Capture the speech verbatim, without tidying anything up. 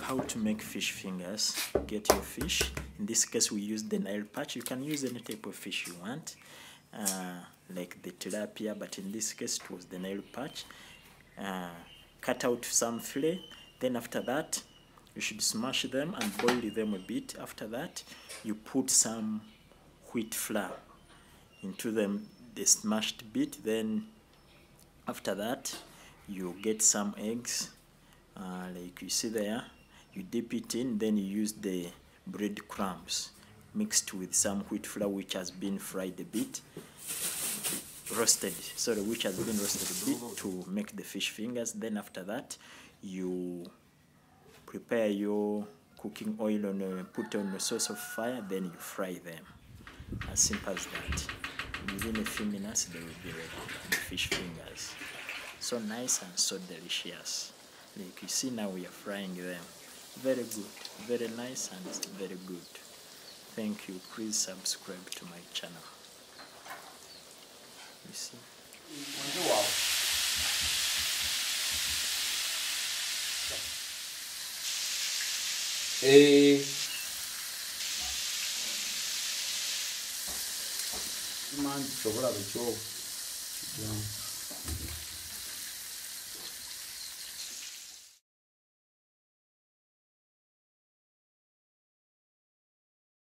how to make fish fingers. Get your fish. In this case, we use the Nile perch. You can use any type of fish you want, uh, like the tilapia, but in this case, it was the Nile perch. Uh, cut out some fillet. Then after that, you should smash them and boil them a bit. After that, you put some wheat flour into them, the smashed bit. Then after that, you get some eggs, uh, like you see there. You dip it in, then you use the bread crumbs mixed with some wheat flour which has been fried a bit, roasted, sorry, which has been roasted a bit to make the fish fingers. Then after that, you prepare your cooking oil on a, put on a source of fire, then you fry them. As simple as that. Within a few minutes, they will be ready. The fish fingers, so nice and so delicious. Like you see now, we are frying them. Very good, very nice, and very good. Thank you. Please subscribe to my channel. You see. Wow. Et tu manges, tu vois, avec toi.